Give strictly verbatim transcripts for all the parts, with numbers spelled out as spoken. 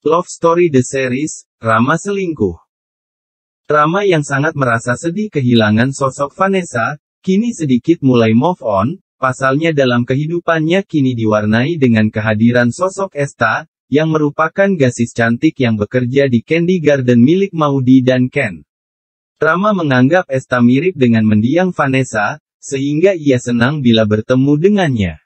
Love Story The Series, Rama Selingkuh. Rama yang sangat merasa sedih kehilangan sosok Vanessa, kini sedikit mulai move on, pasalnya dalam kehidupannya kini diwarnai dengan kehadiran sosok Esta, yang merupakan gadis cantik yang bekerja di Candy Garden milik Maudi dan Ken. Rama menganggap Esta mirip dengan mendiang Vanessa, sehingga ia senang bila bertemu dengannya.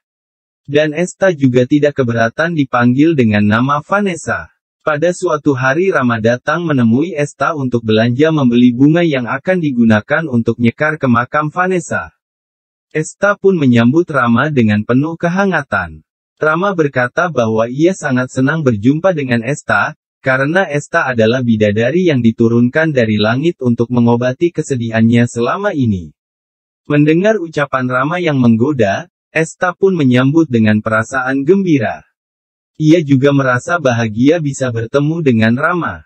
Dan Esta juga tidak keberatan dipanggil dengan nama Vanessa. Pada suatu hari Rama datang menemui Esta untuk belanja membeli bunga yang akan digunakan untuk nyekar ke makam Vanessa. Esta pun menyambut Rama dengan penuh kehangatan. Rama berkata bahwa ia sangat senang berjumpa dengan Esta, karena Esta adalah bidadari yang diturunkan dari langit untuk mengobati kesedihannya selama ini. Mendengar ucapan Rama yang menggoda, Esta pun menyambut dengan perasaan gembira. Ia juga merasa bahagia bisa bertemu dengan Rama.